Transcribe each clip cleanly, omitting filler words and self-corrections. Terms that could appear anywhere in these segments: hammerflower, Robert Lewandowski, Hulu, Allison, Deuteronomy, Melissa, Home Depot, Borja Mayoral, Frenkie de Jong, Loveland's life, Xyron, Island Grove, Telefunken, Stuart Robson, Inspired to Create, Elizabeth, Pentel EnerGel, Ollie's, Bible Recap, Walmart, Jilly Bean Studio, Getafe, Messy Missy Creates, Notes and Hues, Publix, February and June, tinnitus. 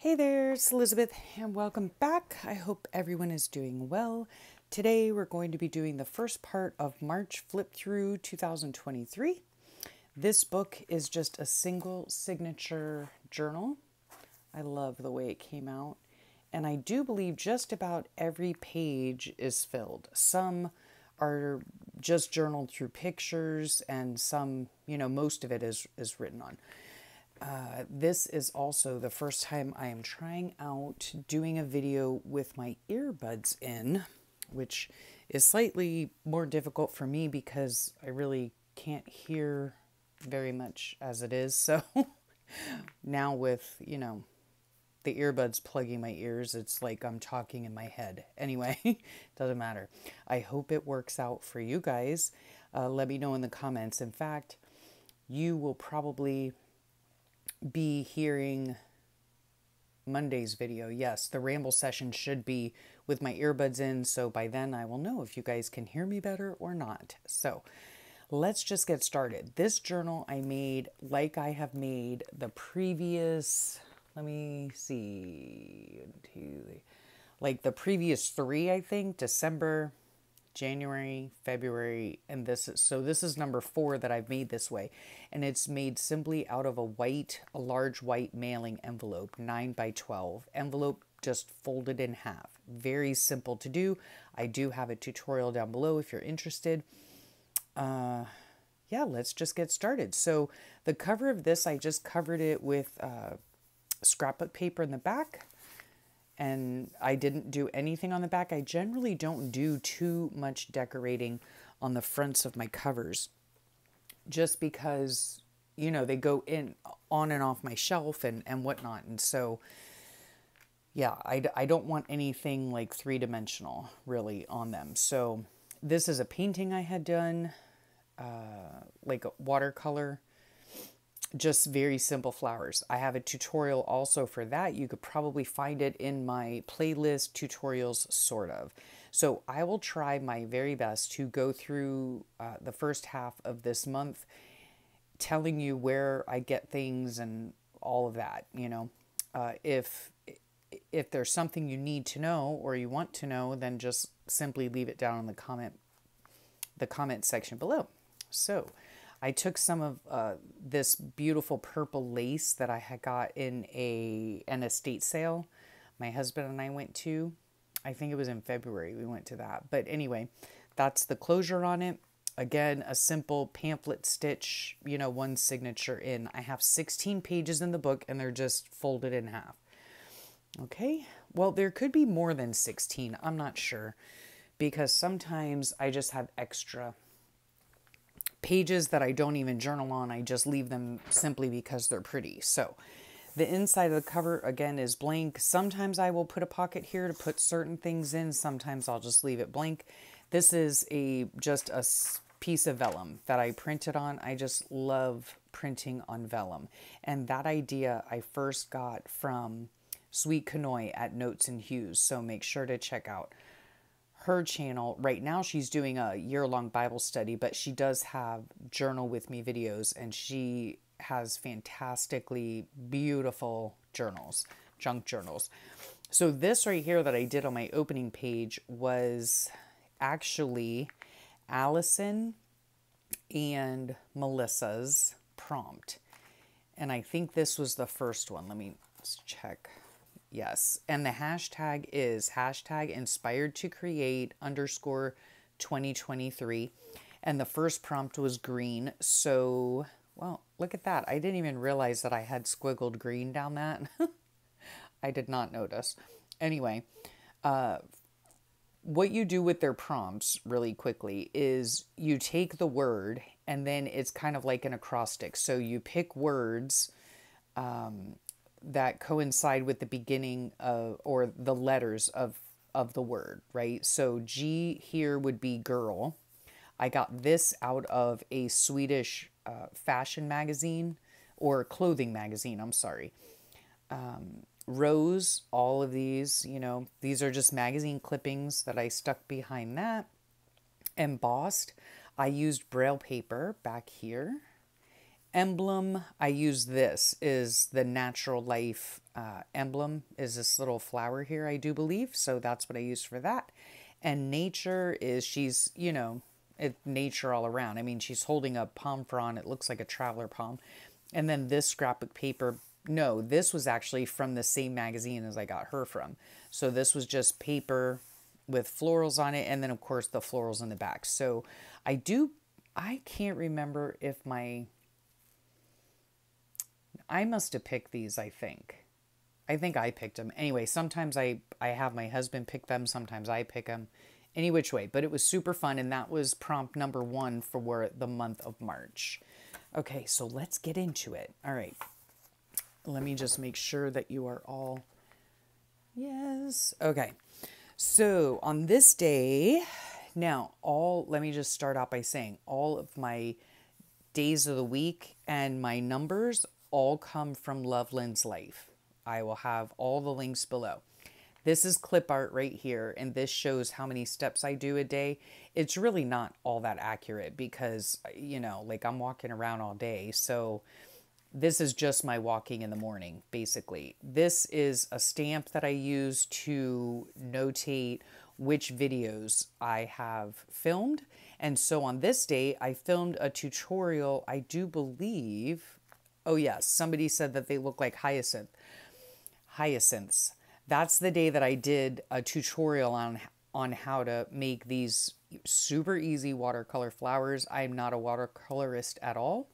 Hey there, it's Elizabeth and welcome back. I hope everyone is doing well. Today we're going to be doing the first part of March Flip Through 2023. This book is just a single signature journal. I love the way it came out. And I do believe just about every page is filled. Some are just journaled through pictures and some, you know, most of it is written on. This is also the first time I am trying out doing a video with my earbuds in, which is slightly more difficult for me because I really can't hear very much as it is. So now with, you know, the earbuds plugging my ears, it's like I'm talking in my head. Anyway, doesn't matter. I hope it works out for you guys. Let me know in the comments. In fact, you will probably be hearing Monday's video. Yes, the ramble session should be with my earbuds in, so by then I will know if you guys can hear me better or not. So let's just get started. This journal I made like I have made the previous, let me see, like the previous three, I think, December, January, February, and this is number 4 that I've made this way, and it's made simply out of a large white mailing envelope, 9 by 12 envelope, just folded in half. Very simple to do. I do have a tutorial down below if you're interested. Yeah, let's just get started. So the cover of this, I just covered it with scrapbook paper in the back. And I didn't do anything on the back. I generally don't do too much decorating on the fronts of my covers just because, you know, they go in on and off my shelf and whatnot. And so, yeah, I don't want anything like three-dimensional really on them. So this is a painting I had done, like a watercolor. Just very simple flowers. I have a tutorial also for that. You could probably find it in my playlist tutorials, sort of. So I will try my very best to go through the first half of this month telling you where I get things and all of that, you know. If there's something you need to know or you want to know, then just simply leave it down in the comment section below. So I took some of this beautiful purple lace that I had got in an estate sale my husband and I went to. I think it was in February we went to that. But anyway, that's the closure on it. Again, a simple pamphlet stitch, you know, one signature in. I have 16 pages in the book and they're just folded in half. Okay, well, there could be more than 16. I'm not sure because sometimes I just have extra pages that I don't even journal on. I just leave them simply because they're pretty. So the inside of the cover, again, is blank. Sometimes I will put a pocket here to put certain things in. Sometimes I'll just leave it blank. This is just a piece of vellum that I printed on. I just love printing on vellum. And that idea I first got from Sweet Kanoy at Notes and Hues. So make sure to check out her channel. Right now she's doing a year-long Bible study, but she does have journal with me videos and she has fantastically beautiful journals, junk journals. So this right here that I did on my opening page was actually Allison and Melissa's prompt. And I think this was the first one. Let's check. Yes, and the hashtag is #InspiredToCreate_2023. And the first prompt was green. So, well, look at that. I didn't even realize that I had squiggled green down that. I did not notice. Anyway, what you do with their prompts really quickly is you take the word and then it's kind of like an acrostic. So you pick words that coincide with the beginning of, or the letters of the word, right? So G here would be girl. I got this out of a Swedish fashion magazine, or clothing magazine, I'm sorry. Rose, all of these, you know, these are just magazine clippings that I stuck behind that. Embossed, I used Braille paper back here. emblem I use this is the Natural Life emblem, is this little flower here, I do believe. So that's what I use for that. And nature is, she's, you know, nature all around. I mean, she's holding a palm frond. It looks like a traveler palm. And then this scrapbook paper, no, this was actually from the same magazine as I got her from. So this was just paper with florals on it. And then of course the florals in the back. So I can't remember if I must have picked these, I think. I think I picked them. Anyway, sometimes I have my husband pick them. Sometimes I pick them. Any which way. But it was super fun. And that was prompt number 1 for the month of March. Okay, so let's get into it. All right. Let me just make sure that you are all... Yes. Okay. So on this day... Now, let me just start out by saying all of my days of the week and my numbers all come from Loveland's Life. I will have all the links below. This is clip art right here, and this shows how many steps I do a day. It's really not all that accurate because, you know, like I'm walking around all day. So this is just my walking in the morning, basically. This is a stamp that I use to notate which videos I have filmed. And so on this day, I filmed a tutorial. I do believe... Oh yes, somebody said that they look like hyacinths. That's the day that I did a tutorial on how to make these super easy watercolor flowers. I'm not a watercolorist at all,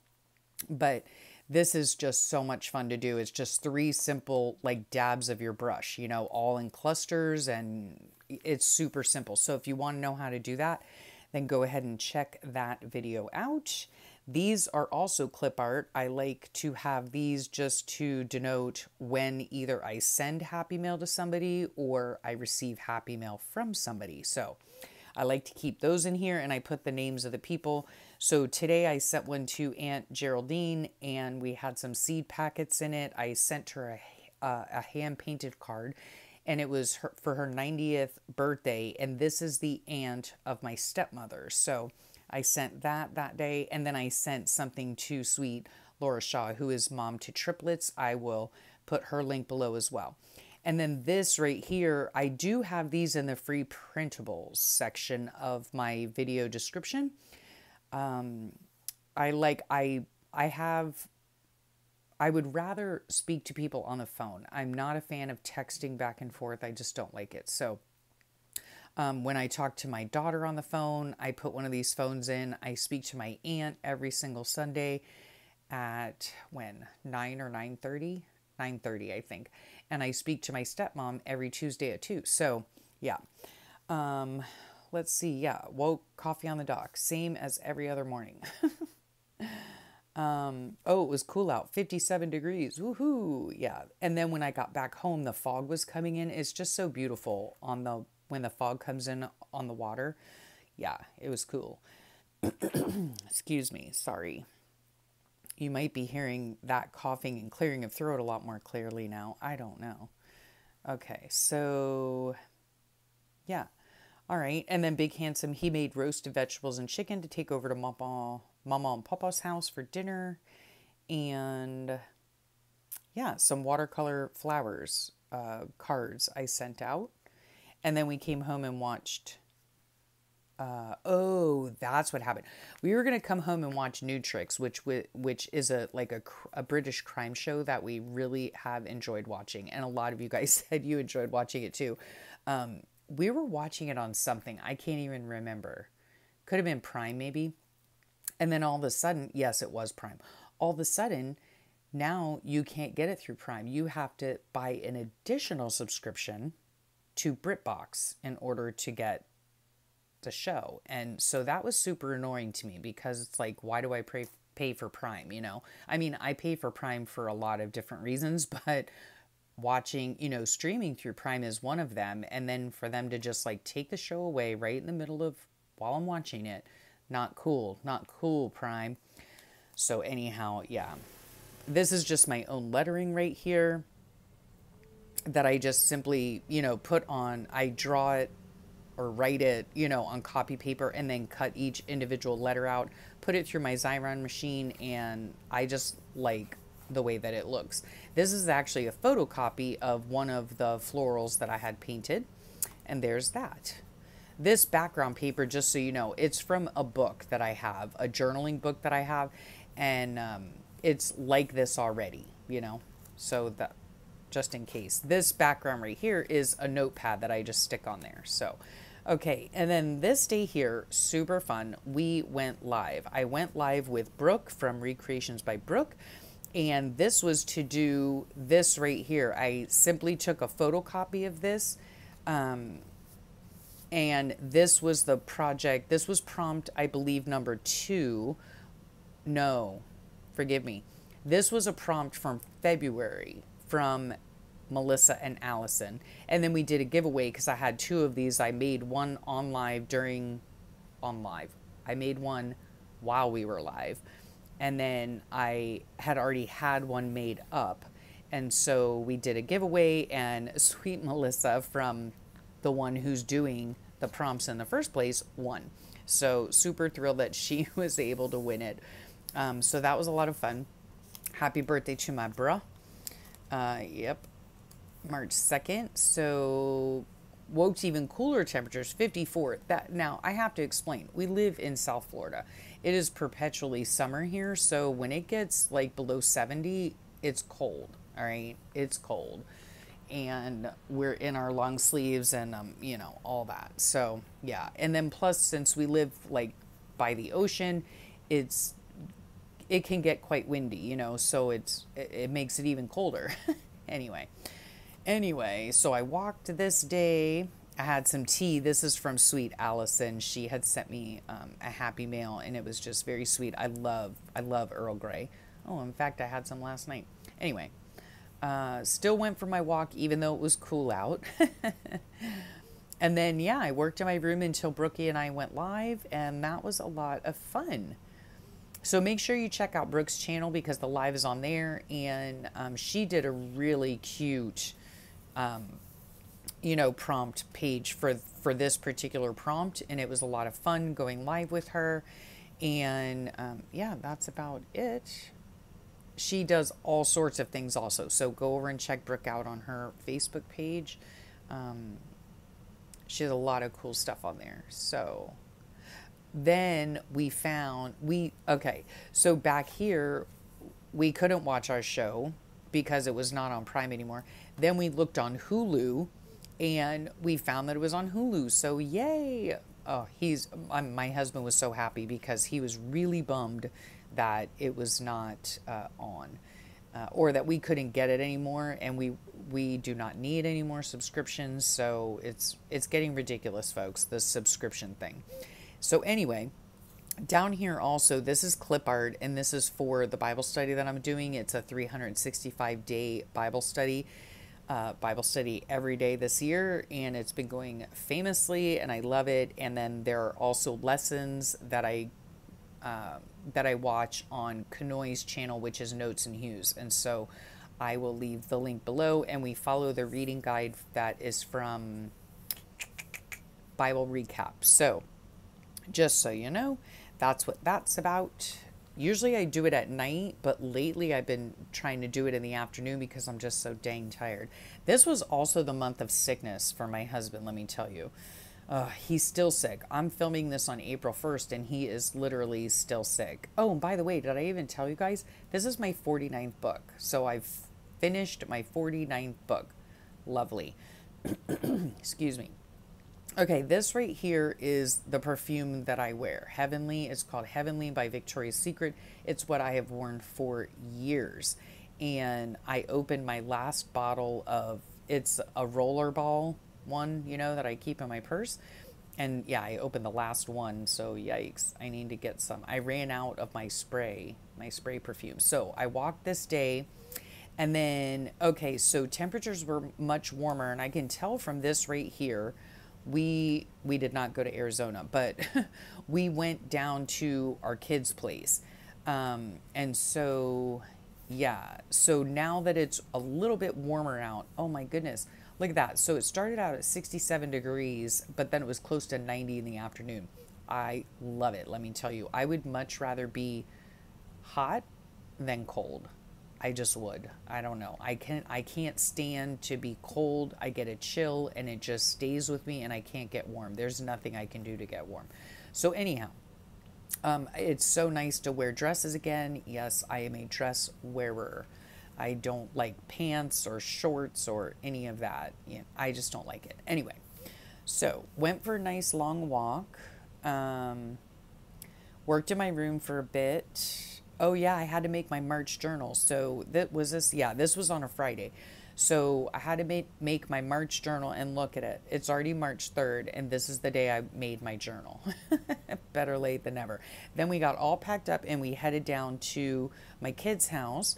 but this is just so much fun to do. It's just 3 simple like dabs of your brush, you know, all in clusters, and it's super simple. So if you want to know how to do that, then go ahead and check that video out. These are also clip art. I like to have these just to denote when either I send happy mail to somebody or I receive happy mail from somebody. So I like to keep those in here, and I put the names of the people. So today I sent one to Aunt Geraldine, and we had some seed packets in it. I sent her a hand-painted card, and it was for her 90th birthday, and this is the aunt of my stepmother. So I sent that day, and then I sent something to sweet Laura Shaw, who is mom to triplets. I will put her link below as well. And then this right here, I do have these in the free printables section of my video description. I would rather speak to people on the phone. I'm not a fan of texting back and forth. I just don't like it. So when I talk to my daughter on the phone, I put one of these phones in. I speak to my aunt every single Sunday at 9 or 9:30? 9:30, I think. And I speak to my stepmom every Tuesday at 2. So, yeah. Let's see. Yeah. Woke, coffee on the dock. Same as every other morning. Oh, it was cool out. 57 degrees. Woohoo. Yeah. And then when I got back home, the fog was coming in. It's just so beautiful when the fog comes in on the water. Yeah, it was cool. Excuse me. Sorry. You might be hearing that coughing and clearing of throat a lot more clearly now. I don't know. Okay. So yeah. All right. And then Big Handsome, he made roasted vegetables and chicken to take over to Mama and Papa's house for dinner. And yeah, some watercolor flowers, cards I sent out. And then we came home and watched, oh, that's what happened. We were going to come home and watch New Tricks, which is a British crime show that we really have enjoyed watching. And a lot of you guys said you enjoyed watching it too. We were watching it on something. I can't even remember. Could have been Prime maybe. And then all of a sudden, yes, it was Prime. All of a sudden, now you can't get it through Prime. You have to buy an additional subscription to BritBox in order to get the show. And so that was super annoying to me because it's like, why do I pay for Prime? You know, I mean, I pay for Prime for a lot of different reasons, but watching, you know, streaming through Prime is one of them. And then for them to just like take the show away right in the middle of while I'm watching it, not cool, not cool, Prime. So anyhow, yeah, this is just my own lettering right here that I just simply, you know, put on. I draw it or write it, you know, on copy paper and then cut each individual letter out, put it through my Xyron machine, and I just like the way that it looks. This is actually a photocopy of one of the florals that I had painted, and there's that. This background paper, just so you know, it's from a book that I have, a journaling book that I have, and it's like this already, you know, so that just in case. This background right here is a notepad that I just stick on there. So, okay, and then this day here, super fun. We went live. I went live with Brooke from Recreations by Brooke, and this was to do this right here. I simply took a photocopy of this, and this was the project. This was prompt, I believe, number 2. No, forgive me. This was a prompt from February from Melissa and Allison. And then we did a giveaway because I had 2 of these. I made one on live during, on live. I made one while we were live. And then I had already had one made up. And so we did a giveaway, and sweet Melissa, from the one who's doing the prompts in the first place, won. So super thrilled that she was able to win it. So that was a lot of fun. Happy birthday to my bruh. Yep, March 2nd. So woke to even cooler temperatures, 54. That, now I have to explain, we live in South Florida. It is perpetually summer here. So when it gets like below 70, it's cold. All right, it's cold. And we're in our long sleeves and, you know, all that. So yeah. And then plus, since we live like by the ocean, it can get quite windy, you know, so it makes it even colder. Anyway, so I walked this day. I had some tea. This is from sweet Allison. She had sent me a happy mail, and it was just very sweet. I love Earl Grey. Oh, in fact, I had some last night. Anyway, still went for my walk, even though it was cool out. And then, yeah, I worked in my room until Brookie and I went live, and that was a lot of fun. So make sure you check out Brooke's channel because the live is on there, and she did a really cute, you know, prompt page for this particular prompt, and it was a lot of fun going live with her. And yeah, that's about it. She does all sorts of things also, so go over and check Brooke out on her Facebook page. She has a lot of cool stuff on there. So then okay, so back here, we couldn't watch our show because it was not on Prime anymore. Then we looked on Hulu, and we found that it was on Hulu, so yay. Oh, my husband was so happy because he was really bummed that it was not on, or that we couldn't get it anymore, and we do not need any more subscriptions. So it's getting ridiculous, folks, this subscription thing. So anyway, down here also, this is clip art, and this is for the Bible study that I'm doing. It's a 365-day Bible study every day this year, and it's been going famously, and I love it. And then there are also lessons that I watch on Kanoy's channel, which is Notes and Hues. And so I will leave the link below, and we follow the reading guide that is from Bible Recap. So just so you know, that's what that's about. Usually I do it at night, but lately I've been trying to do it in the afternoon because I'm just so dang tired. This was also the month of sickness for my husband, let me tell you. He's still sick. I'm filming this on April 1st, and he is literally still sick. Oh, and by the way, did I even tell you guys? This is my 49th book. So I've finished my 49th book. Lovely. Excuse me. Okay, this right here is the perfume that I wear. Heavenly. It's called Heavenly by Victoria's Secret. It's what I have worn for years. And I opened my last bottle of, it's a rollerball one, you know, that I keep in my purse. And yeah, I opened the last one. So yikes, I need to get some. I ran out of my spray perfume. So I walked this day. And then, okay, so temperatures were much warmer. And I can tell from this right here, we did not go to Arizona, but we went down to our kids' place. And so Yeah, so now that it's a little bit warmer out, oh my goodness, look at that. So it started out at 67 degrees, but then it was close to 90 in the afternoon. I love it, let me tell you. I would much rather be hot than cold. I just would. I don't know. I can't stand to be cold. I get a chill and it just stays with me and I can't get warm. There's nothing I can do to get warm. So anyhow, it's so nice to wear dresses again. Yes, I am a dress wearer. I don't like pants or shorts or any of that. You know, I just don't like it. Anyway, so went for a nice long walk. Worked in my room for a bit. Oh yeah, I had to make my March journal. So that was this, yeah, this was on a Friday. So I had to make my March journal and look at it. It's already March 3rd and this is the day I made my journal. Better late than never. Then we got all packed up and we headed down to my kid's house.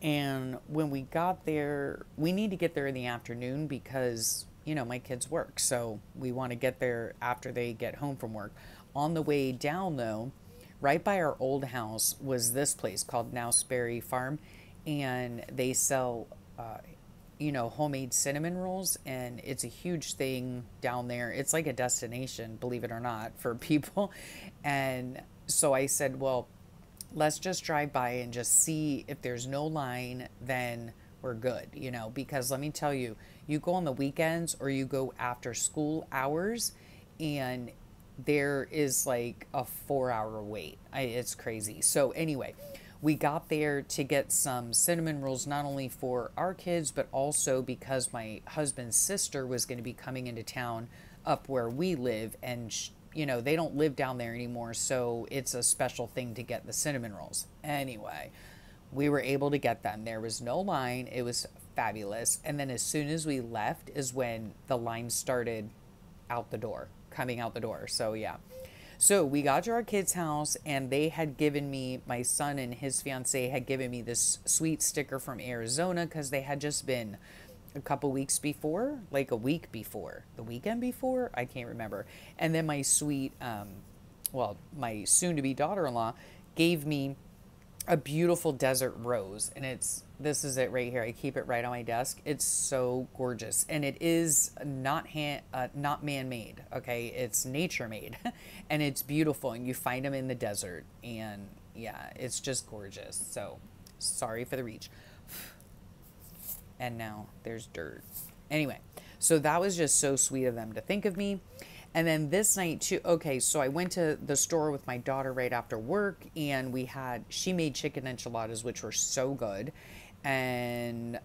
And when we got there, we need to get there in the afternoon because, you know, my kids work. So we want to get there after they get home from work. On the way down though, right by our old house was this place called now Sperry Farm, and they sell, you know, homemade cinnamon rolls, and it's a huge thing down there. It's like a destination, believe it or not, for people. And so I said, well, let's just drive by and just see if there's no line, then we're good, you know, because let me tell you, you go on the weekends or you go after school hours and there is like a 4-hour wait. It's crazy. So anyway, we got there to get some cinnamon rolls, not only for our kids, but also because my husband's sister was going to be coming into town up where we live. And, you know, they don't live down there anymore. So it's a special thing to get the cinnamon rolls. Anyway, we were able to get them. There was no line. It was fabulous. And then as soon as we left is when the line started out the door. So yeah, so we got to our kids' house and they had given me, my son and his fiance had given me this sweet sticker from Arizona because they had just been a couple weeks before, like a week before, the weekend before, I can't remember. And then my sweet, well, my soon-to-be daughter-in-law gave me a beautiful desert rose, and this is it right here. I keep it right on my desk. It's so gorgeous, and it is not not man-made. Okay, it's nature-made, and it's beautiful. And you find them in the desert, and yeah, it's just gorgeous. So, sorry for the reach. And now there's dirt. Anyway, so that was just so sweet of them to think of me. And then this night too, okay, so I went to the store with my daughter right after work and she made chicken enchiladas, which were so good. And,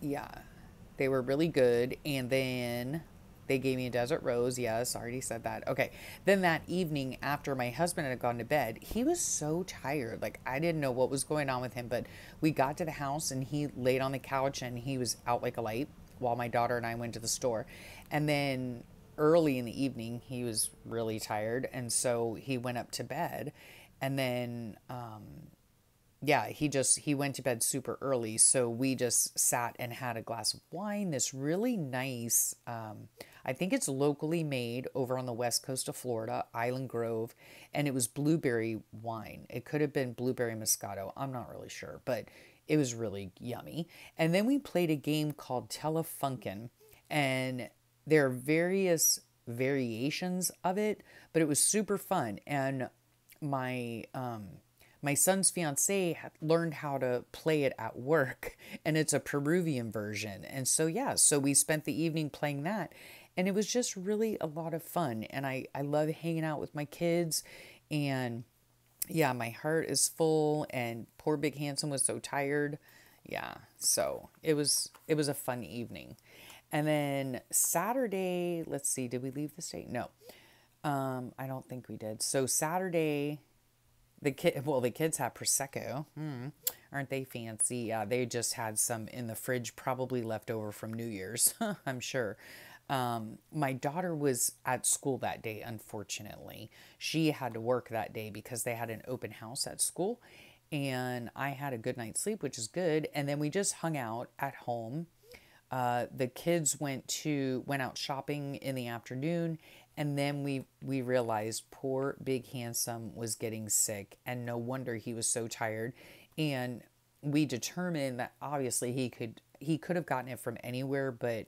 yeah, they were really good. And then they gave me a desert rose. Yes, I already said that. Okay. Then that evening after my husband had gone to bed, he was so tired. Like, I didn't know what was going on with him, but we got to the house and he laid on the couch and he was out like a light while my daughter and I went to the store. And then early in the evening, he was really tired. And so he went up to bed and then, yeah, he went to bed super early. So we just sat and had a glass of wine, this really nice, I think it's locally made over on the west coast of Florida, Island Grove, and it was blueberry wine. It could have been blueberry Moscato. I'm not really sure, but it was really yummy. And then we played a game called Telefunken, and there are various variations of it, but it was super fun. And my son's fiance learned how to play it at work, and it's a Peruvian version. And so, yeah, so we spent the evening playing that, and it was just really a lot of fun. And I love hanging out with my kids, and yeah, my heart is full, and poor Big Handsome was so tired. Yeah, so it was a fun evening. And then Saturday, let's see, did we leave the state? No, I don't think we did. So Saturday, the kids had Prosecco. Aren't they fancy? Yeah, they just had some in the fridge, probably left over from New Year's, I'm sure. My daughter was at school that day. Unfortunately, she had to work that day because they had an open house at school, and I had a good night's sleep, which is good. And then we just hung out at home. The kids went out shopping in the afternoon, And then we realized poor Big Handsome was getting sick, and no wonder he was so tired. And we determined that obviously he could have gotten it from anywhere, but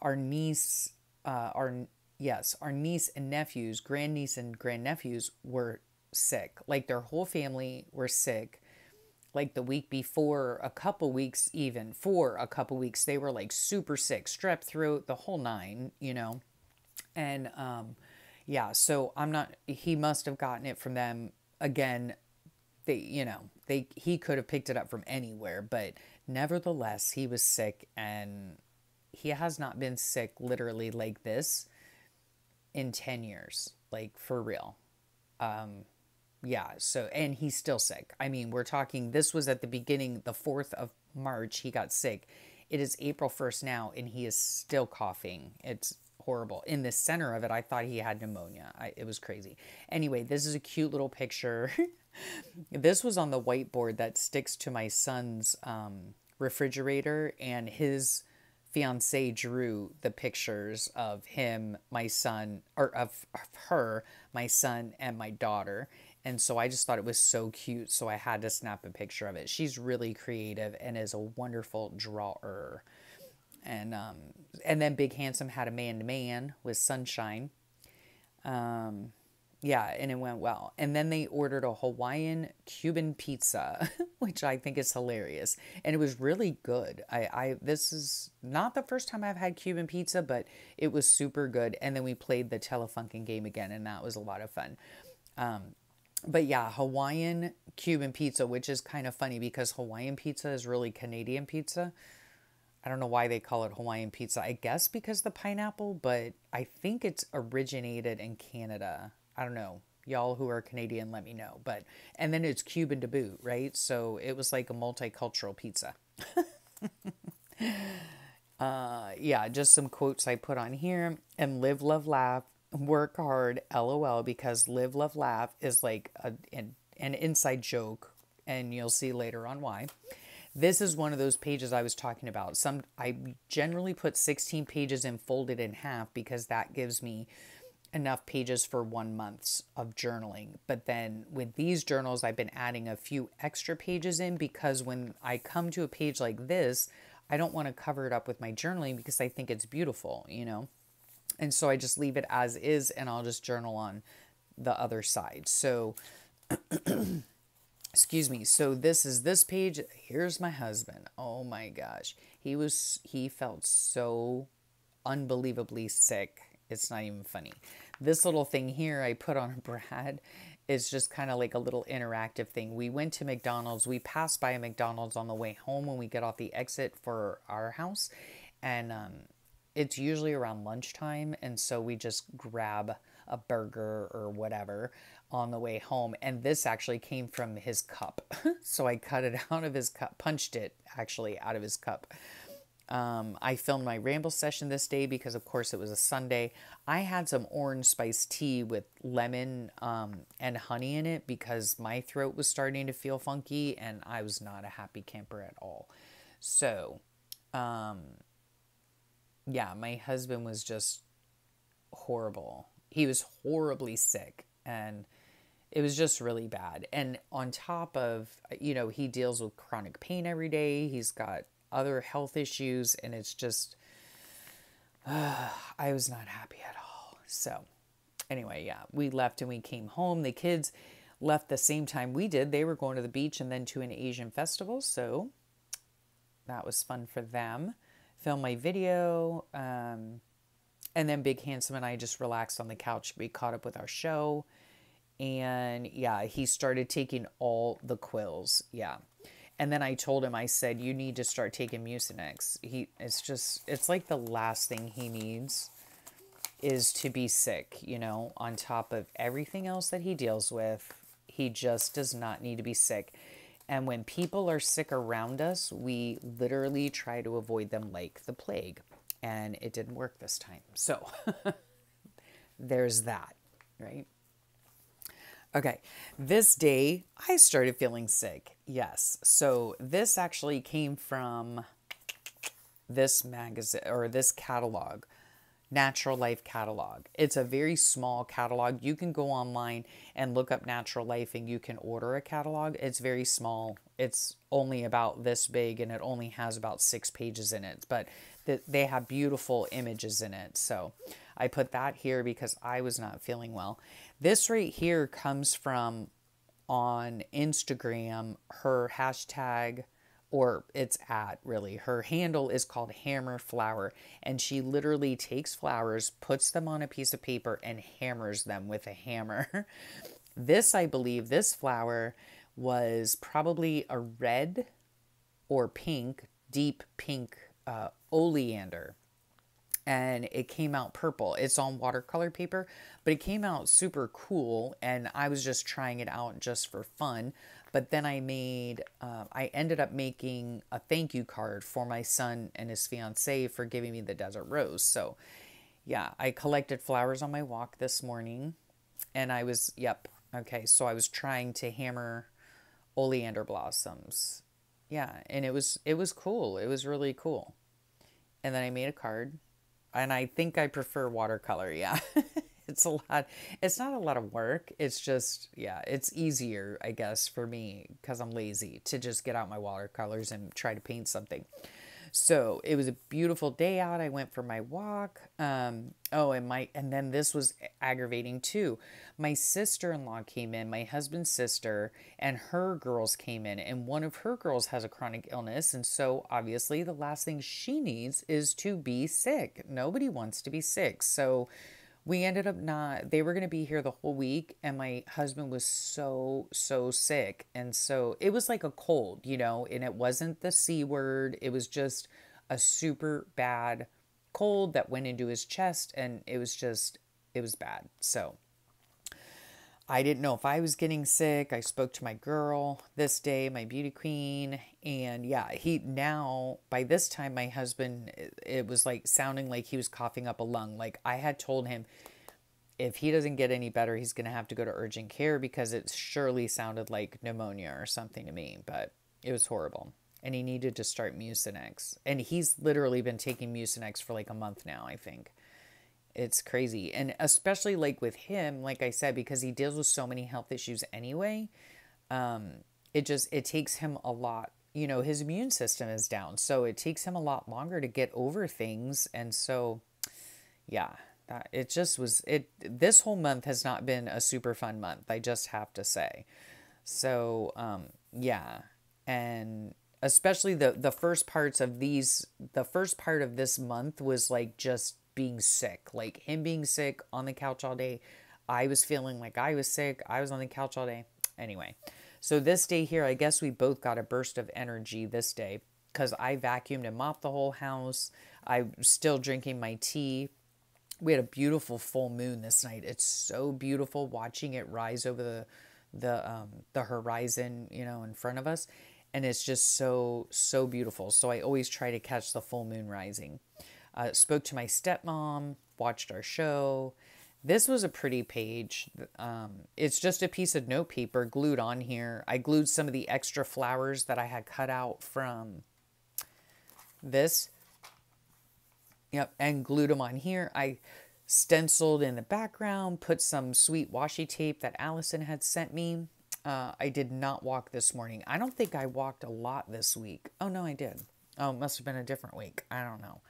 our niece, our niece and nephews, grandniece and grandnephews were sick. Like, their whole family were sick. Like, the week before, for a couple weeks, they were like super sick, strep throat, the whole nine, you know? And, yeah, so he must've gotten it from them again. He could have picked it up from anywhere, but nevertheless, he was sick, and he has not been sick literally like this in 10 years, like, for real. Yeah. So, and he's still sick. I mean, we're talking, this was at the beginning, the 4th of March, he got sick. It is April 1st now, and he is still coughing. It's horrible. In the center of it, I thought he had pneumonia. It was crazy. Anyway, this is a cute little picture. This was on the whiteboard that sticks to my son's refrigerator, and his fiance drew the pictures of him, my son, or of her, my son, and my daughter. And so I just thought it was so cute, so I had to snap a picture of it. She's really creative and is a wonderful drawer. And then Big Handsome had a man-to-man with Sunshine. Yeah, and it went well. And then they ordered a Hawaiian Cuban pizza, which I think is hilarious. And it was really good. This is not the first time I've had Cuban pizza, but it was super good. And then we played the Telefunken game again, and that was a lot of fun. But yeah, Hawaiian Cuban pizza, which is kind of funny because Hawaiian pizza is really Canadian pizza. I don't know why they call it Hawaiian pizza. I guess because the pineapple, but I think it's originated in Canada. I don't know. Y'all who are Canadian, let me know. But, and then it's Cuban to boot, right? So it was like a multicultural pizza. Yeah, just some quotes I put on here. And live, love, laugh, work hard, LOL, because live, love, laugh is like an inside joke. And you'll see later on why. This is one of those pages I was talking about. I generally put 16 pages and fold it in half because that gives me enough pages for 1 month of journaling. But then with these journals, I've been adding a few extra pages in because when I come to a page like this, I don't want to cover it up with my journaling because I think it's beautiful, you know? And so I just leave it as is, and I'll just journal on the other side. So, excuse me. So this is this page. Here's my husband. Oh my gosh. He felt so unbelievably sick. It's not even funny. This little thing here I put on Brad is just kind of like a little interactive thing. We went to McDonald's. We passed by a McDonald's on the way home when we get off the exit for our house. And it's usually around lunchtime. And so we just grab a burger or whatever on the way home. And this actually came from his cup. So I cut it out of his cup, punched it actually out of his cup. I filmed my ramble session this day because, of course, it was a Sunday. I had some orange spice tea with lemon and honey in it because my throat was starting to feel funky, and I was not a happy camper at all. So, yeah, my husband was just horrible. He was horribly sick, and it was just really bad. And on top of, you know, he deals with chronic pain every day. He's got other health issues, and it's just I was not happy at all. So anyway, yeah, we left and we came home. The kids left the same time we did. They were going to the beach and then to an Asian festival, so that was fun for them. Filmed my video, and then Big Handsome and I just relaxed on the couch. We caught up with our show, and yeah, he started taking all the quills. Yeah. And then I told him, I said, you need to start taking Mucinex. It's like the last thing he needs is to be sick, you know, on top of everything else that he deals with. He just does not need to be sick. And when people are sick around us, we literally try to avoid them like the plague. And it didn't work this time. So there's that, right? Okay, this day I started feeling sick. Yes, so this actually came from this magazine or this catalog. Natural Life catalog. It's a very small catalog. You can go online and look up Natural Life and you can order a catalog. It's very small. It's only about this big and it only has about 6 pages in it, but they have beautiful images in it. So I put that here because I was not feeling well. This right here comes from on Instagram, her hashtag, or it's at really, her handle is called Hammerflower, and she literally takes flowers, puts them on a piece of paper and hammers them with a hammer. This, I believe this flower was probably a red or pink, deep pink oleander, and it came out purple. It's on watercolor paper, but it came out super cool, and I was just trying it out just for fun. But then I made, I ended up making a thank you card for my son and his fiance for giving me the desert rose. So yeah, I collected flowers on my walk this morning, and I was, yep. Okay. So I was trying to hammer oleander blossoms. Yeah. And it was cool. It was really cool. And then I made a card, and I think I prefer watercolor. Yeah. It's a lot. It's not a lot of work. It's just, yeah, it's easier, I guess, for me because I'm lazy to just get out my watercolors and try to paint something. So it was a beautiful day out. I went for my walk. And then this was aggravating too. My sister-in-law came in, my husband's sister, and her girls came in, and one of her girls has a chronic illness. And so obviously the last thing she needs is to be sick. Nobody wants to be sick. So we ended up not, they were going to be here the whole week, and my husband was so sick. And so it was like a cold, you know, and it wasn't the C word. It was just a super bad cold that went into his chest, and it was bad. So I didn't know if I was getting sick. I spoke to my girl this day, my beauty queen. And yeah, by this time, my husband, it was like sounding like he was coughing up a lung. Like I had told him if he doesn't get any better, he's going to have to go to urgent care because it surely sounded like pneumonia or something to me, but it was horrible. And he needed to start Mucinex, and he's literally been taking Mucinex for like a month now, I think. It's crazy. And especially like with him, like I said, because he deals with so many health issues anyway, it takes him a lot, you know, his immune system is down. So it takes him a lot longer to get over things. And so, yeah, this whole month has not been a super fun month. I just have to say. So, yeah. And especially the first part of this month was like just being sick, like him being sick on the couch all day. I was feeling like I was sick. I was on the couch all day. Anyway, so this day here, I guess we both got a burst of energy this day because I vacuumed and mopped the whole house. I'm still drinking my tea. We had a beautiful full moon this night. It's so beautiful watching it rise over the horizon, you know, in front of us. And it's just so beautiful. So I always try to catch the full moon rising. Spoke to my stepmom, watched our show. This was a pretty page. It's just a piece of note paper glued on here. I glued some of the extra flowers that I had cut out from this. Yep, and glued them on here. I stenciled in the background, put some sweet washi tape that Allison had sent me. I did not walk this morning. I don't think I walked a lot this week. Oh, no, I did. Oh, it must have been a different week. I don't know.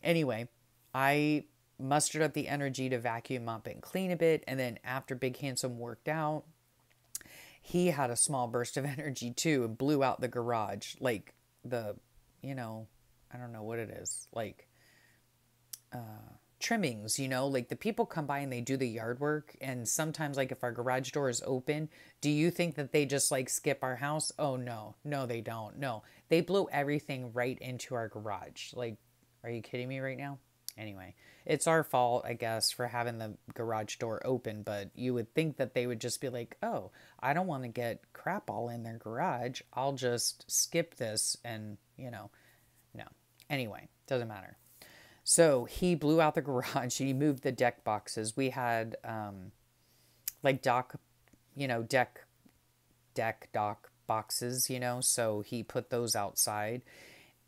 Anyway, I mustered up the energy to vacuum up and clean a bit. And then after Big Handsome worked out, he had a small burst of energy too and blew out the garage. Like you know, I don't know what it is. Like trimmings, you know, like the people come by and they do the yard work. And sometimes like if our garage door is open, do you think that they just like skip our house? Oh, no, they don't. No, they blow everything right into our garage. Like, are you kidding me right now? Anyway, it's our fault, I guess, for having the garage door open, but you would think that they would just be like, oh, I don't want to get crap all in their garage. I'll just skip this and, you know, no. Anyway, doesn't matter. So he blew out the garage. He moved the deck boxes. We had deck dock boxes, you know, so he put those outside.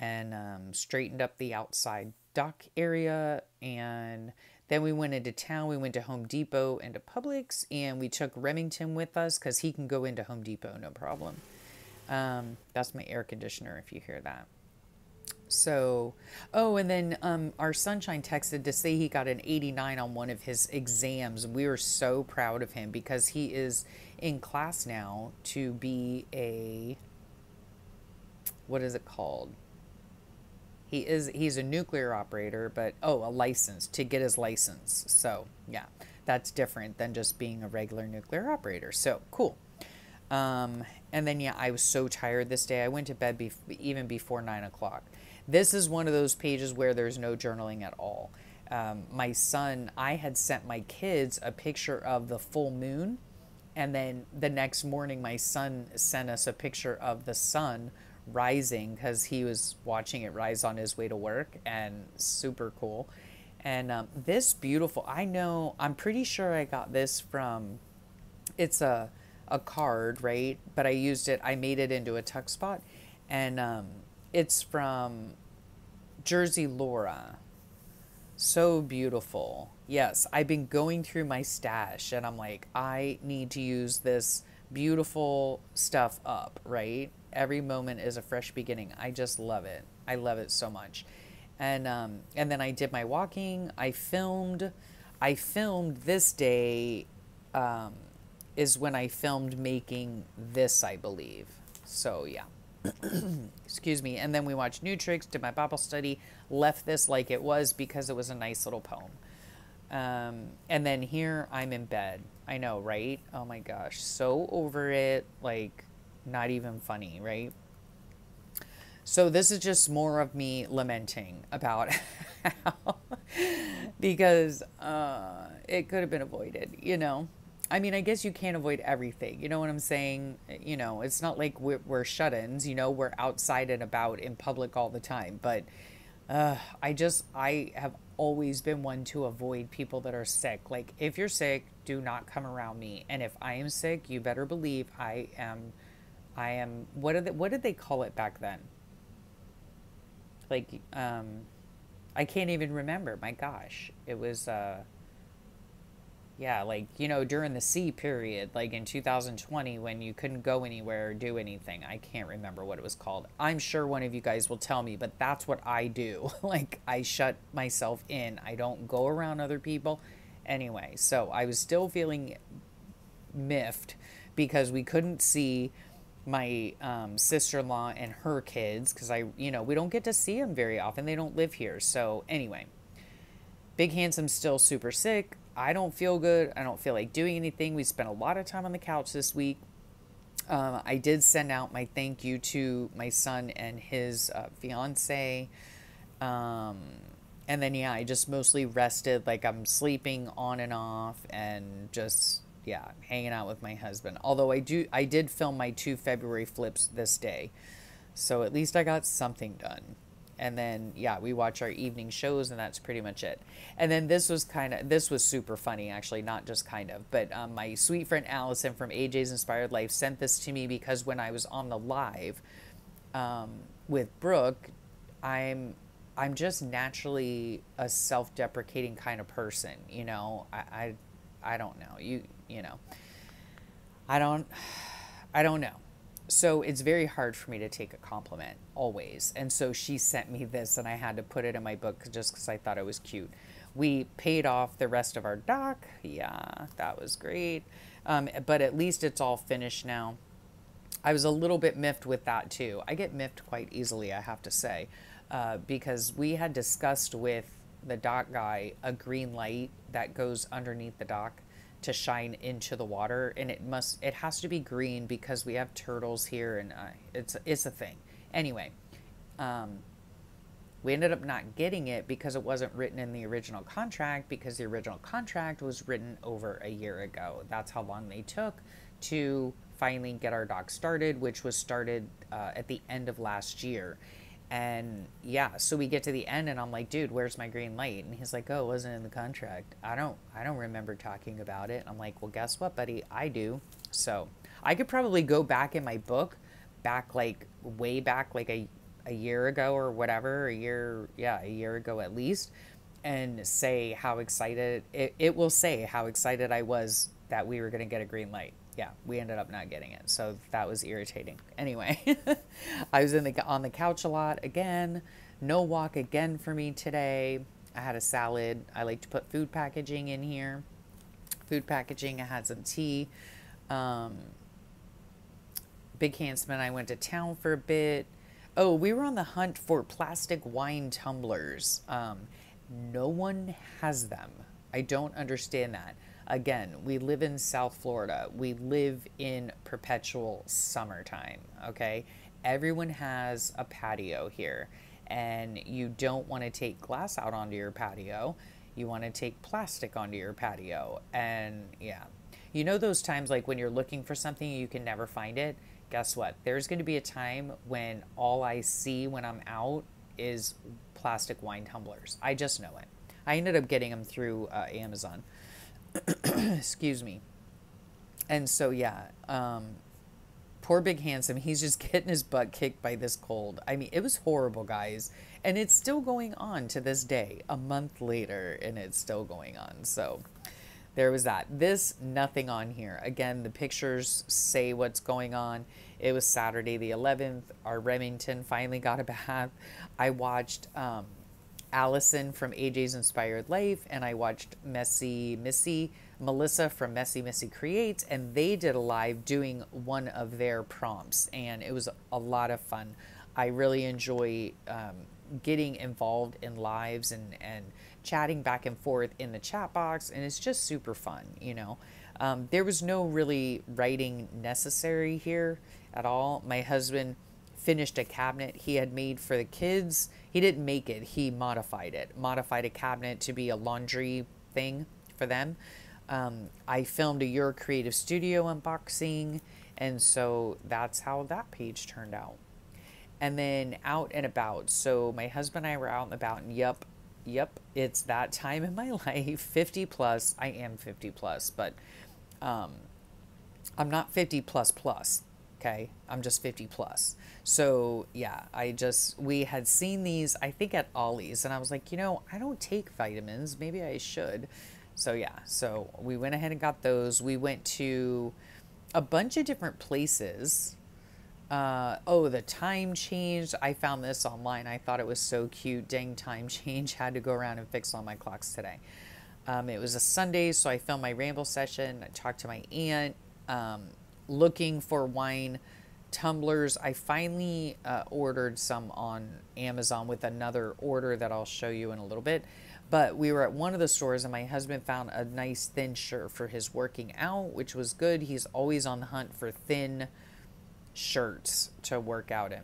and straightened up the outside dock area. And then we went into town. We went to Home Depot and to Publix, and we took Remington with us because he can go into Home Depot, no problem. That's my air conditioner if you hear that. So, oh, and then our sunshine texted to say he got an 89 on one of his exams. We were so proud of him because he is in class now to be a, what is it called? He's a nuclear operator, but, oh, a license, to get his license. So, yeah, that's different than just being a regular nuclear operator. So, cool. And then, yeah, I was so tired this day. I went to bed even before 9 o'clock. This is one of those pages where there's no journaling at all. My son, I had sent my kids a picture of the full moon. And then the next morning, my son sent us a picture of the sun rising because he was watching it rise on his way to work, and super cool. And this beautiful, I know, I'm pretty sure I got this from, it's a card, right? But I used it, I made it into a tuck spot. And it's from Jersey Laura. So beautiful. Yes, I've been going through my stash and I'm like, I need to use this beautiful stuff up, right? Every moment is a fresh beginning. I just love it. I love it so much. And then I did my walking. I filmed this day, is when I filmed making this, I believe. So yeah. Excuse me. And then we watched New Tricks, did my Bible study, left this like it was because it was a nice little poem. And then here I'm in bed. I know, right? Oh my gosh. So over it. Like, not even funny, right? So this is just more of me lamenting about how, because it could have been avoided, you know? I mean, I guess you can't avoid everything. You know what I'm saying? You know, it's not like we're shut-ins, you know, we're outside and about in public all the time. But I have always been one to avoid people that are sick. Like, if you're sick, do not come around me. And if I am sick, you better believe I am, what did they call it back then? Like, I can't even remember. My gosh, it was, yeah, like, you know, during the C period, like in 2020, when you couldn't go anywhere or do anything. I can't remember what it was called. I'm sure one of you guys will tell me, but that's what I do. Like, I shut myself in. I don't go around other people. Anyway, so I was still feeling miffed because we couldn't see my sister-in-law and her kids because, you know, we don't get to see them very often. They don't live here. So anyway, Big Handsome's still super sick. I don't feel good. I don't feel like doing anything. We spent a lot of time on the couch this week. I did send out my thank you to my son and his fiance. And then, yeah, I just mostly rested. Like, I'm sleeping on and off and just, yeah, hanging out with my husband. Although I did film my 2 February flips this day. So at least I got something done. And then, yeah, we watch our evening shows, and that's pretty much it. And then this was super funny, actually, not just kind of. But my sweet friend Allison from AJ's Inspired Life sent this to me because when I was on the live with Brooke, I'm just naturally a self-deprecating kind of person, you know. I don't know. You know. I don't know. So it's very hard for me to take a compliment always. And so she sent me this and I had to put it in my book just because I thought it was cute. We paid off the rest of our dock. Yeah, that was great. But at least it's all finished now. I was a little bit miffed with that too. I get miffed quite easily, I have to say, because we had discussed with the dock guy a green light that goes underneath the dock to shine into the water, and it has to be green because we have turtles here, and it's a thing. Anyway, we ended up not getting it because it wasn't written in the original contract, because the original contract was written over a year ago. That's how long they took to finally get our dock started, which was started at the end of last year. And yeah, so we get to the end and I'm like, dude, where's my green light? And he's like, oh, it wasn't in the contract. I don't remember talking about it. And I'm like, well, guess what, buddy? I do. So I could probably go back in my book, back like way back, like a a year ago or whatever, a year ago at least, and say how excited it will say how excited I was that we were going to get a green light. Yeah, we ended up not getting it, so that was irritating. Anyway, I was on the couch a lot again. No walk again for me today. I had a salad. I like to put food packaging in here. Food packaging. I had some tea. Big Handsman. I went to town for a bit. Oh, we were on the hunt for plastic wine tumblers. No one has them. I don't understand that. Again, we live in South Florida. We live in perpetual summertime, okay? Everyone has a patio here, and you don't want to take glass out onto your patio. You want to take plastic onto your patio. And yeah, you know those times like when you're looking for something, you can never find it? Guess what? There's going to be a time when all I see when I'm out is plastic wine tumblers. I just know it. I ended up getting them through Amazon. Excuse me. And so yeah, poor Big Handsome, he's just getting his butt kicked by this cold. I mean, it was horrible, guys, and it's still going on to this day, a month later, and it's still going on. So there was that. This nothing on here. Again, the pictures say what's going on. It was Saturday the 11th. Our Remington finally got a bath. I watched Allison from AJ's Inspired Life, and I watched Melissa from Messy Missy Creates, and they did a live doing one of their prompts, and it was a lot of fun. I really enjoy getting involved in lives and chatting back and forth in the chat box, and it's just super fun, you know. There was no really writing necessary here at all. My husband finished a cabinet he had made for the kids. He didn't make it, he modified it. Modified a cabinet to be a laundry thing for them. I filmed a Your Creative Studio unboxing, and so that's how that page turned out. And then out and about. So my husband and I were out and about, and yep, it's that time in my life, 50 plus. I am 50 plus, but I'm not 50 plus plus. Okay, I'm just 50 plus. So yeah, we had seen these, I think at Ollie's, and I was like, you know, I don't take vitamins. Maybe I should. So yeah, so we went ahead and got those. We went to a bunch of different places. The time changed. I found this online. I thought it was so cute. Dang time change. Had to go around and fix all my clocks today. It was a Sunday, so I filmed my ramble session. I talked to my aunt. Looking for wine tumblers. I finally ordered some on Amazon with another order that I'll show you in a little bit. But we were at one of the stores, and my husband found a nice thin shirt for his working out, which was good. He's always on the hunt for thin shirts to work out in.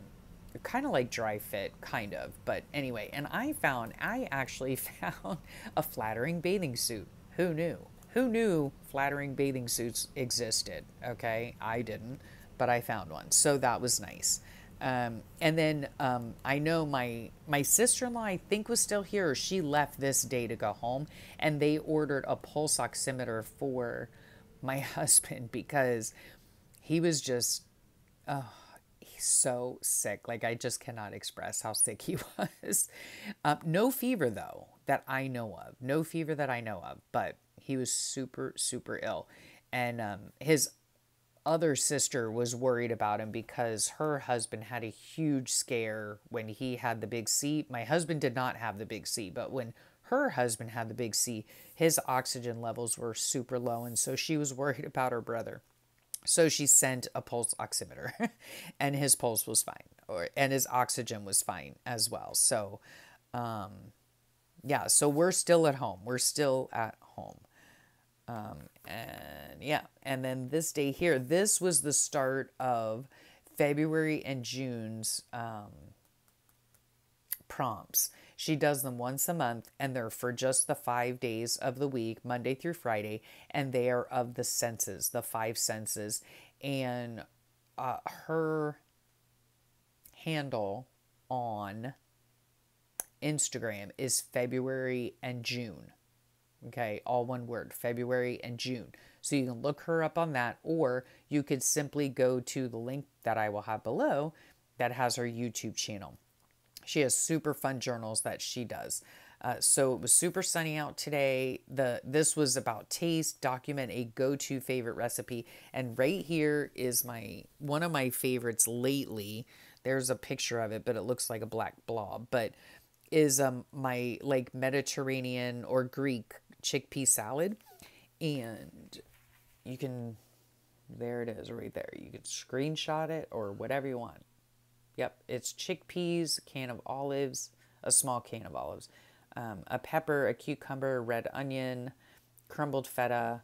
They're kind of like dry fit, kind of. But anyway, and I actually found a flattering bathing suit. Who knew? Who knew flattering bathing suits existed? Okay, I didn't, but I found one, so that was nice. And then I know my sister-in-law, I think, was still here, or she left this day to go home, and they ordered a pulse oximeter for my husband because he was just, he's so sick. Like, I just cannot express how sick he was. No fever, though, that I know of. No fever that I know of, but he was super, super ill. And his other sister was worried about him because her husband had a huge scare when he had the big C. My husband did not have the big C, but when her husband had the big C, his oxygen levels were super low. And so she was worried about her brother. So she sent a pulse oximeter, and his pulse was fine, and his oxygen was fine as well. So, yeah, so we're still at home. We're still at home. And yeah, and then this day here, this was the start of February and June's prompts. She does them once a month, and they're for just the 5 days of the week, Monday through Friday, and they are of the senses, the five senses. And her handle on Instagram is February and June. Okay, all one word, February and June. So you can look her up on that, or you could simply go to the link that I will have below that has her YouTube channel. She has super fun journals that she does. So it was super sunny out today. This was about taste, document a go-to favorite recipe. And right here is one of my favorites lately. There's a picture of it, but it looks like a black blob, but is my like Mediterranean or Greek chickpea salad. And you can, there it is right there. You can screenshot it or whatever you want. Yep, it's chickpeas, a small can of olives, a pepper, a cucumber, red onion, crumbled feta,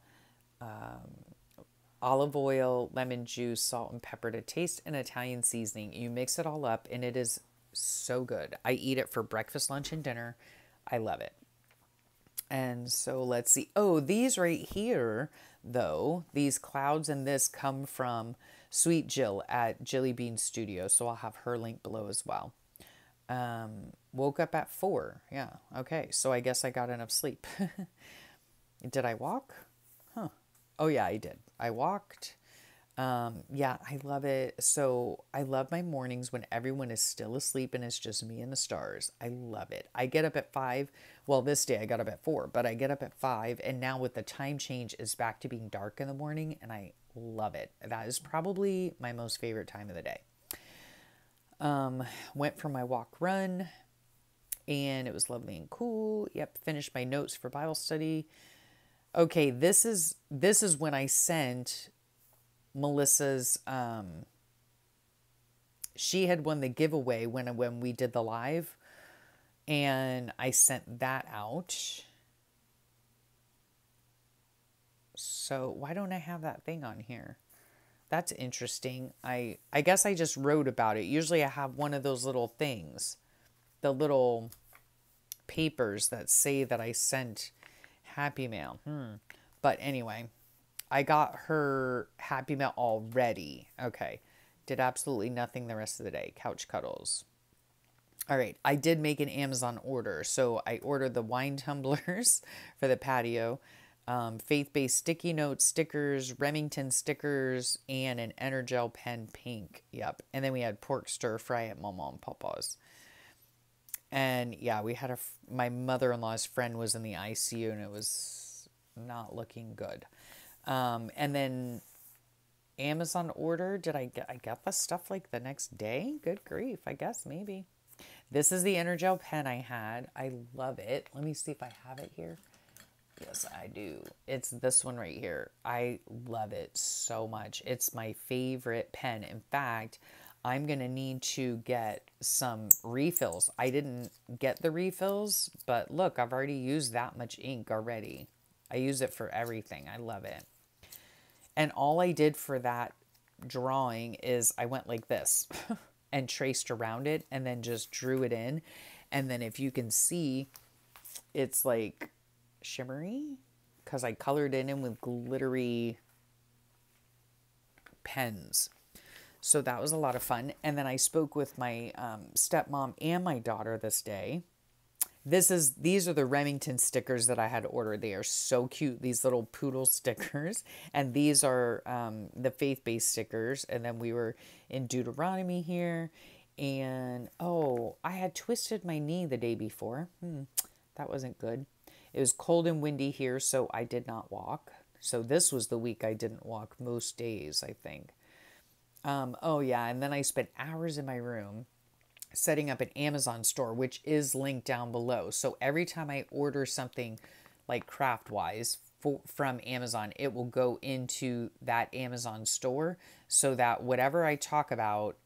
olive oil, lemon juice, salt and pepper to taste, and Italian seasoning. You mix it all up and it is so good. I eat it for breakfast, lunch, and dinner. I love it. And so let's see. Oh, these right here, though, these clouds and this come from Sweet Jill at Jilly Bean Studio. So I'll have her link below as well. Woke up at 4. Yeah. Okay. So I guess I got enough sleep. Did I walk? Huh. Oh yeah, I did. I walked. Yeah, I love it. So I love my mornings when everyone is still asleep and it's just me and the stars. I love it. I get up at 5. Well, this day I got up at 4, but I get up at 5, and now with the time change it's back to being dark in the morning, and I love it. That is probably my most favorite time of the day. Went for my walk run and it was lovely and cool. Yep. Finished my notes for Bible study. Okay. This is when I sent Melissa's, she had won the giveaway when we did the live, and I sent that out. So why don't I have that thing on here? That's interesting. I guess I just wrote about it. Usually I have one of those little things, the little papers that say that I sent Happy Mail. But anyway, I got her Happy Mail already. Okay. Did absolutely nothing the rest of the day. Couch cuddles. All right. I did make an Amazon order. So I ordered the wine tumblers for the patio. Faith-based sticky notes, stickers, Remington stickers, and an EnerGel pen pink. Yep. And then we had pork stir fry at Mama and Papa's. And yeah, we had my mother-in-law's friend was in the ICU and it was not looking good. And then Amazon order. I got the stuff like the next day. Good grief. I guess maybe. This is the EnerGel pen I had. I love it. Let me see if I have it here. Yes, I do. It's this one right here. I love it so much. It's my favorite pen. In fact, I'm going to need to get some refills. I didn't get the refills, but look, I've already used that much ink already. I use it for everything. I love it. And all I did for that drawing is I went like this and traced around it and then just drew it in. And then if you can see, it's like shimmery because I colored it in with glittery pens. So that was a lot of fun. And then I spoke with my stepmom and my daughter this day. These are the Remington stickers that I had ordered. They are so cute. These little poodle stickers. And these are the faith-based stickers. And then we were in Deuteronomy here. And oh, I had twisted my knee the day before. That wasn't good. It was cold and windy here, so I did not walk. So this was the week I didn't walk most days, I think. Oh, yeah, and then I spent hours in my room setting up an Amazon store, which is linked down below. So every time I order something like craft-wise from Amazon, it will go into that Amazon store so that whatever I talk about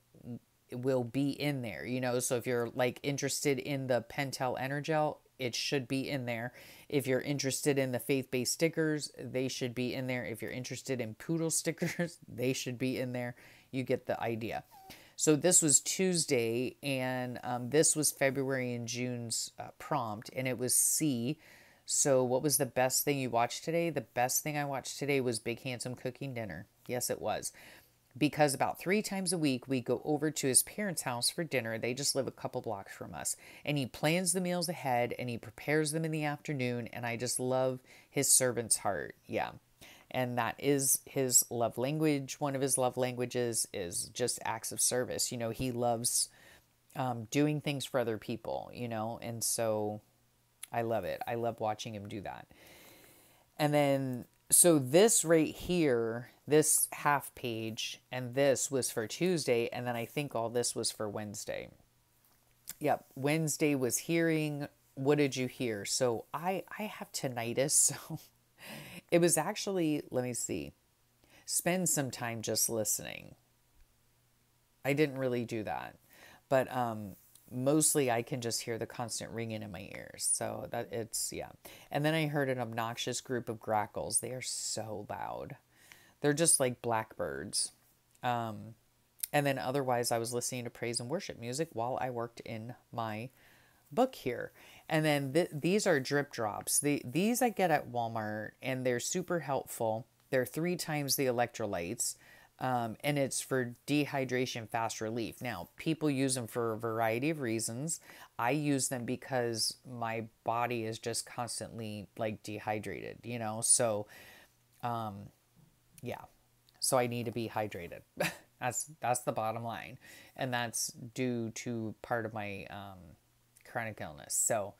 will be in there. You know, so if you're like interested in the Pentel EnerGel, it should be in there. If you're interested in the faith-based stickers, they should be in there. If you're interested in poodle stickers, they should be in there. You get the idea. So this was Tuesday, and this was February and June's prompt, and it was C. So what was the best thing you watched today? The best thing I watched today was Big Handsome Cooking Dinner. Yes, it was. Because about 3 times a week, we go over to his parents' house for dinner. They just live a couple blocks from us. And he plans the meals ahead, and he prepares them in the afternoon. And I just love his servant's heart. Yeah. And that is his love language. One of his love languages is just acts of service. You know, he loves doing things for other people, you know? And so I love it. I love watching him do that. And then, so this right here, this half page, and this was for Tuesday. And then I think all this was for Wednesday. Yep. Wednesday was hearing. What did you hear? So I have tinnitus. So it was actually, let me see, spend some time just listening. I didn't really do that, but, mostly I can just hear the constant ringing in my ears. So that it's, yeah. And then I heard an obnoxious group of grackles. They are so loud. They're just like blackbirds. And then otherwise I was listening to praise and worship music while I worked in my book here. And then these are drip drops. These I get at Walmart, and they're super helpful. They're 3 times the electrolytes. And it's for dehydration, fast relief. Now, people use them for a variety of reasons. I use them because my body is just constantly like dehydrated, you know? So, yeah, so I need to be hydrated. That's the bottom line. And that's due to part of my, chronic illness. So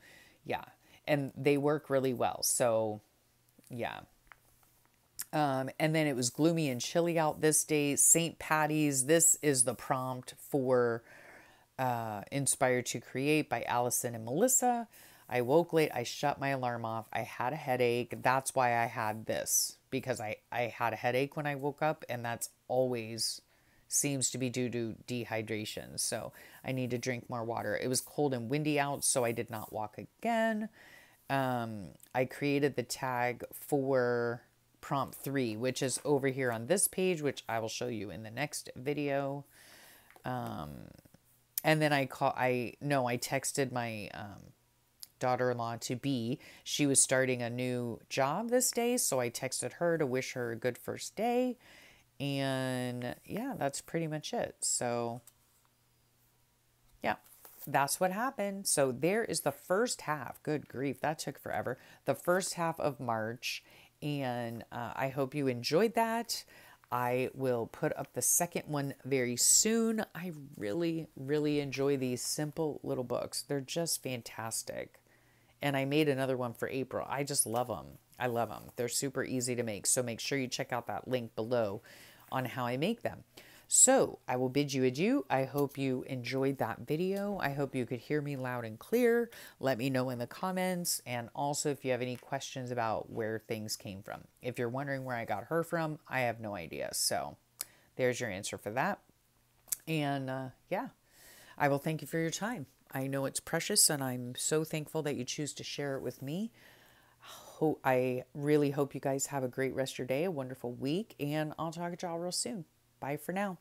yeah. And they work really well. So yeah. And then it was gloomy and chilly out this day. St. Patty's. This is the prompt for Inspired to Create by Allison and Melissa. I woke late. I shut my alarm off. I had a headache. That's why I had this, because I had a headache when I woke up, and that's always seems to be due to dehydration. So I need to drink more water. It was cold and windy out, so I did not walk again. I created the tag for prompt 3, which is over here on this page, which I will show you in the next video. And then I texted my, daughter-in-law to be, she was starting a new job this day. So I texted her to wish her a good first day. And yeah, that's pretty much it. So yeah, that's what happened. So there is the first half. Good grief. That took forever. The first half of March. And I hope you enjoyed that. I will put up the second one very soon. I really, really enjoy these simple little books. They're just fantastic. And I made another one for April. I just love them. I love them. They're super easy to make. So make sure you check out that link below on how I make them. So I will bid you adieu. I hope you enjoyed that video. I hope you could hear me loud and clear. Let me know in the comments. And also if you have any questions about where things came from. If you're wondering where I got her from, I have no idea. So there's your answer for that. And yeah, I will thank you for your time. I know it's precious, and I'm so thankful that you choose to share it with me. I really hope you guys have a great rest of your day, a wonderful week, and I'll talk to y'all real soon. Bye for now.